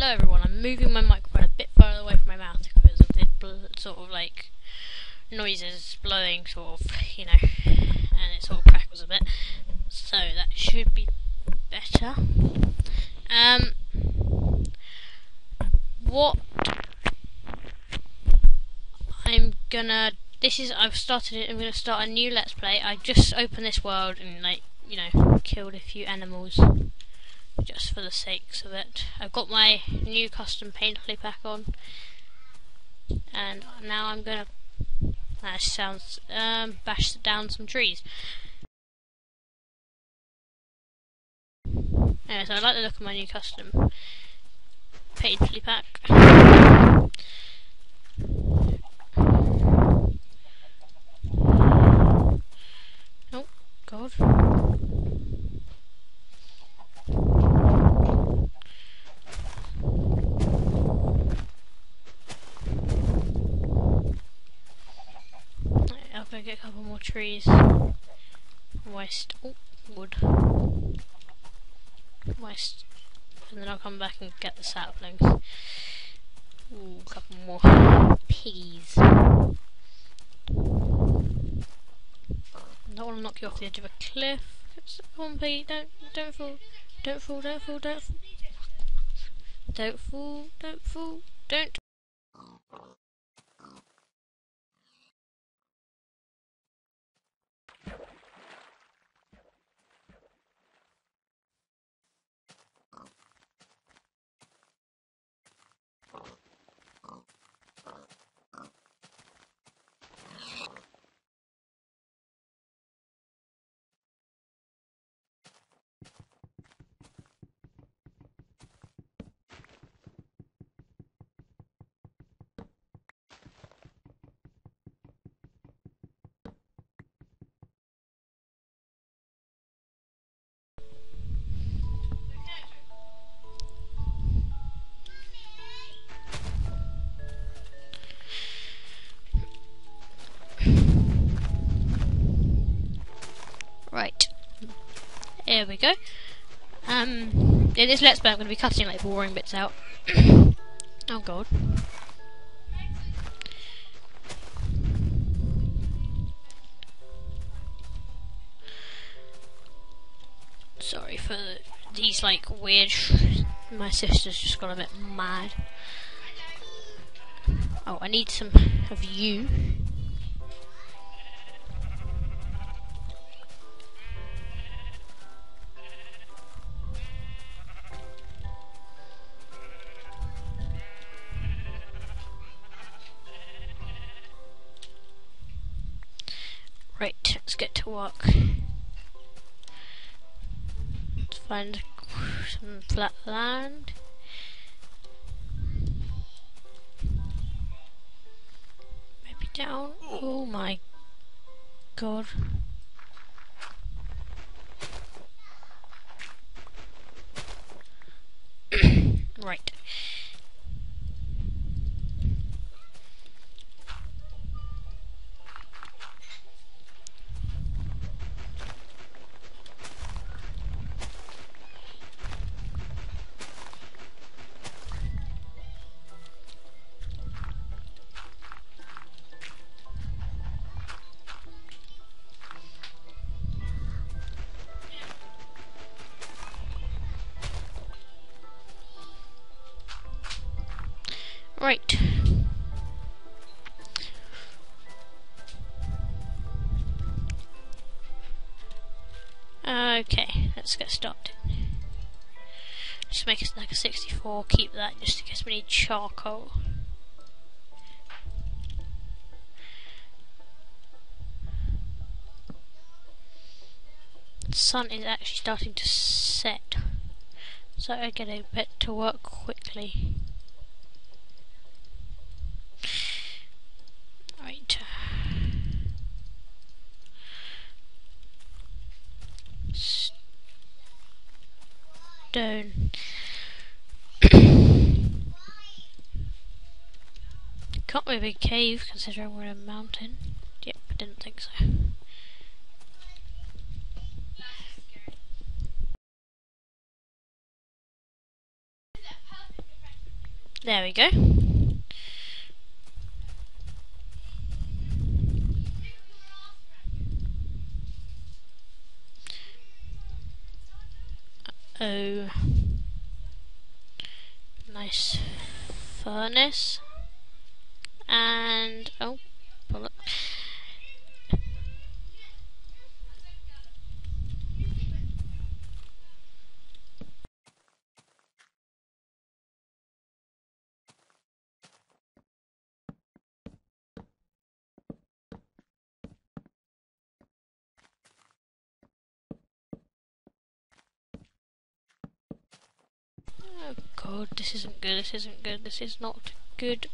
hello everyone, I'm moving my microphone a bit further away from my mouth because of the sort of like noises blowing, sort of, you know, and it sort of crackles a bit, so that should be better. What I'm gonna, I'm gonna start a new Let's Play. I just opened this world and, like, you know, killed a few animals just for the sakes of it. I've got my new custom Painterly Pack on, and now I'm gonna bash down some trees. Anyway, so I like the look of my new custom Painterly Pack. Oh God. I'm gonna get a couple more trees. Waste wood. Waste, and then I'll come back and get the saplings. Ooh, a couple more peas. I don't want to knock you off the edge of a cliff. Come on, piggy, don't fall. Don't fall, don't fall, don't fall. Don't fall, don't fall, don't. Right, here we go. In this Let's Play I'm going to be cutting like boring bits out. Oh God. Sorry for these like weird my sister's just got a bit mad. Oh, I need some of you. Right, let's get to work. Let's find some flat land. Maybe down. Oh my God. Right. Right. Okay, let's get started. Just make it like a 64, keep that just in case we need charcoal. The sun is actually starting to set, so I get a bit to work quickly. Stone. Can't be a big cave considering we're in a mountain. Yep, I didn't think so. There we go. Oh, nice furnace. And oh, pull up. Oh god, this isn't good, this isn't good, this is not good.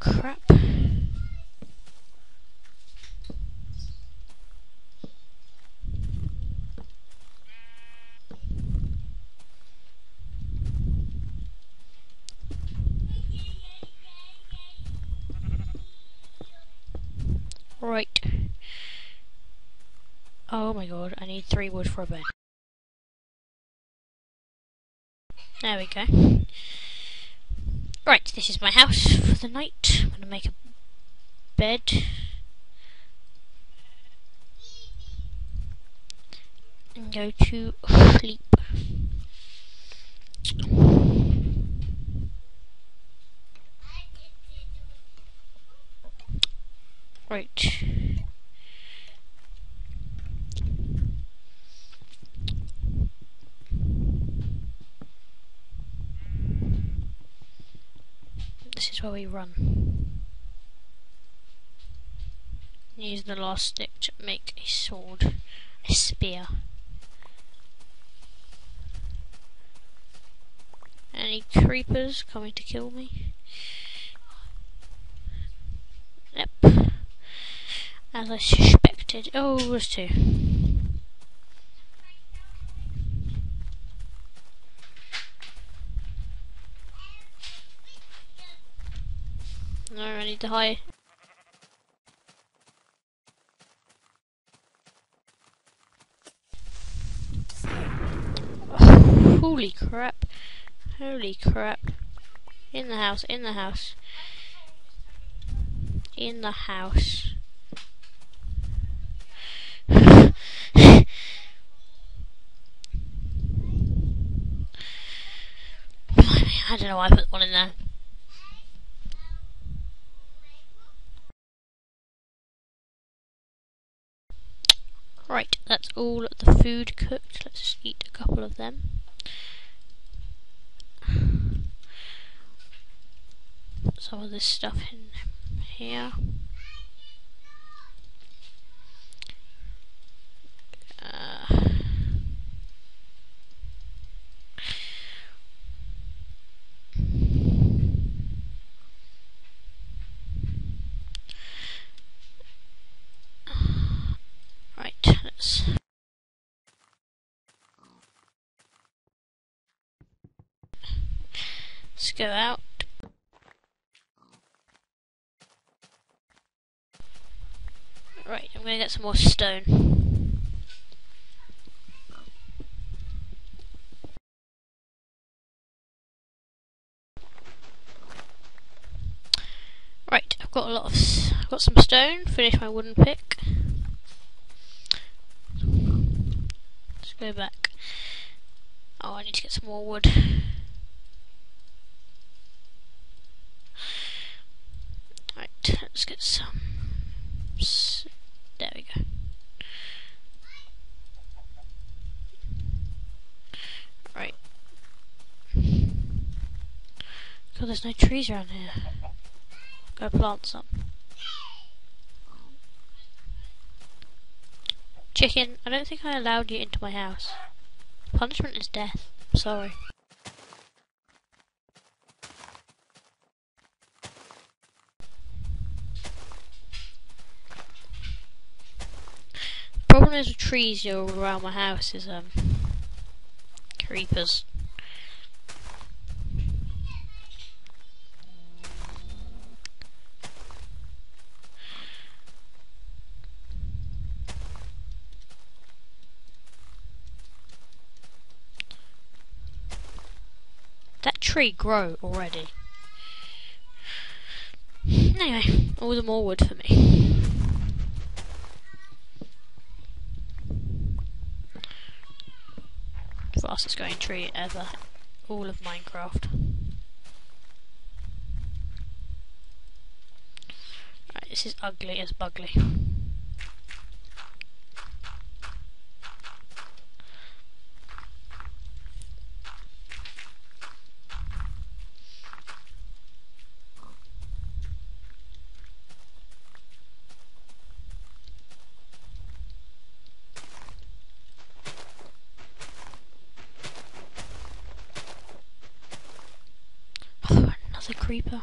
Crap. Right. Oh my god, I need 3 wood for a bed. There we go. Right, this is my house for the night. I'm gonna make a bed. And go to sleep. Right. This is where we run. Use the last stick to make a sword, a spear. Any creepers coming to kill me? Yep. As I suspected. Oh, there's 2. No, I need to hide. Oh, holy crap. Holy crap. In the house, in the house. In the house. I don't know why I put one in there. Right, that's all the food cooked. Let's just eat a couple of them. Put some of this stuff in here. this. Let's go out. Right, I'm going to get some more stone. Right, I've got some stone. Finish my wooden pick. Let's go back. Oh, I need to get some more wood. Right, let's get some. There we go. Right. God, there's no trees around here. Go plant some. Chicken, I don't think I allowed you into my house. Punishment is death. I'm sorry. The problem is with trees all around my house is creepers. That tree grow already. Anyway, all the more wood for me. Fastest growing tree ever, all of Minecraft. Right, this is ugly as bugly. A creeper.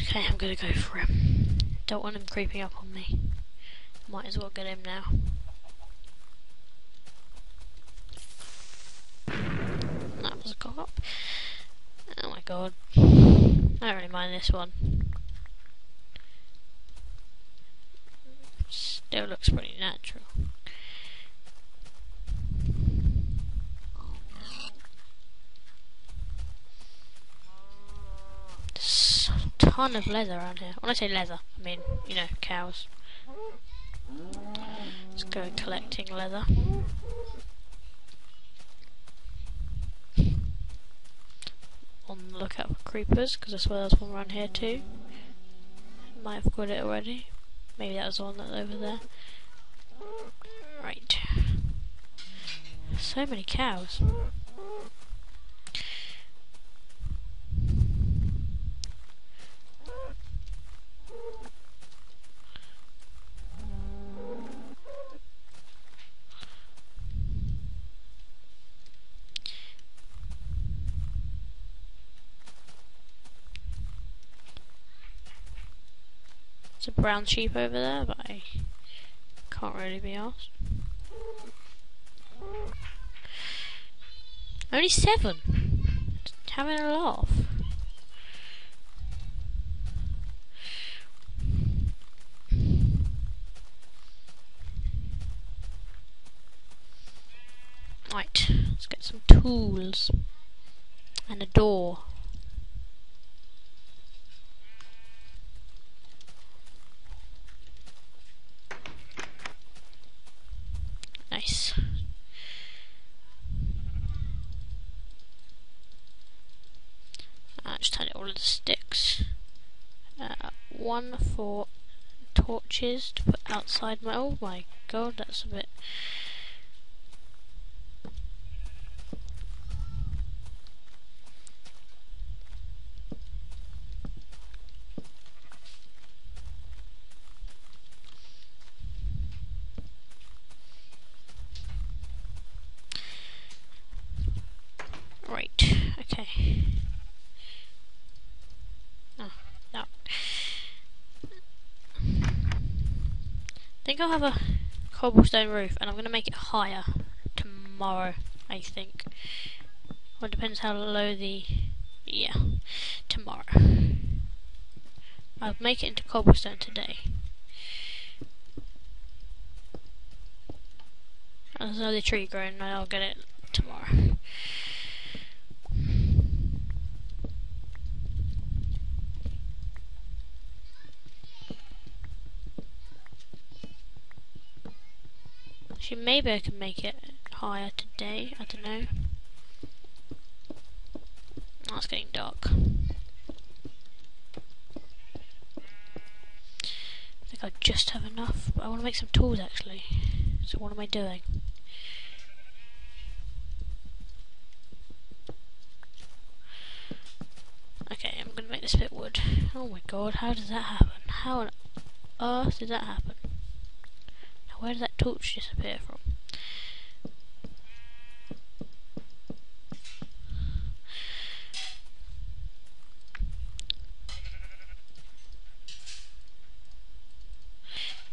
Okay, I'm gonna go for him. Don't want him creeping up on me. Might as well get him now. That was a cock up. Oh my god. I don't really mind this one. Still looks pretty natural. Ton of leather around here. When I say leather, I mean, you know, cows. Let's go collecting leather. On the lookout for creepers, because I swear there's one around here too. Might have got it already. Maybe that was the one that's over there. Right. So many cows. There's a brown sheep over there, but I can't really be asked. Only 7! Just having a laugh. Right, let's get some tools. And a door. Nice. I just had it all in the sticks. 1 for torches to put outside my. Oh my god, that's a bit. Okay. Oh, that I'll have a cobblestone roof, and I'm going to make it higher tomorrow, I think. Well, it depends how low the... yeah, tomorrow. I'll make it into cobblestone today. There's another tree growing, and I'll get it tomorrow. Actually, maybe I can make it higher today, I don't know. Oh, it's getting dark. I think I just have enough, but I want to make some tools actually. So what am I doing? Okay, I'm going to make this bit wood. Oh my god, how does that happen? How on earth did that happen? Where did that torch disappear from?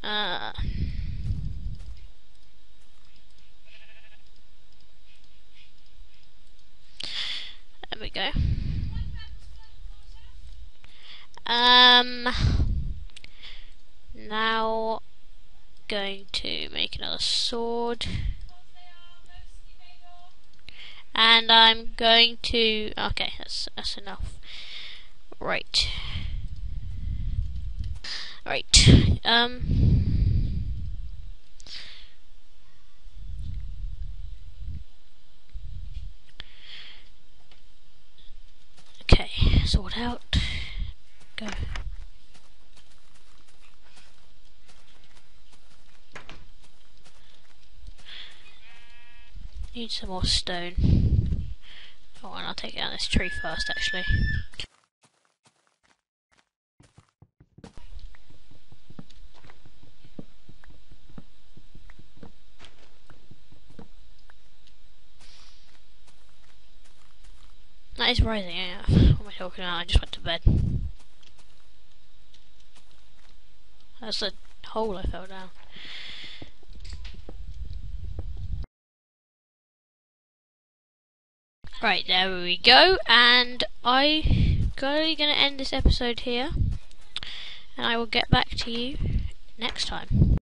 There we go. Now going to make another sword, and I'm going to... okay, that's enough. Right. Right. Okay, sword out. Go. Need some more stone. Oh, and I'll take down this tree first, actually. That is rising, yeah. What am I talking about? I just went to bed. That's the hole I fell down. Right, there we go, and I'm going to end this episode here, and I will get back to you next time.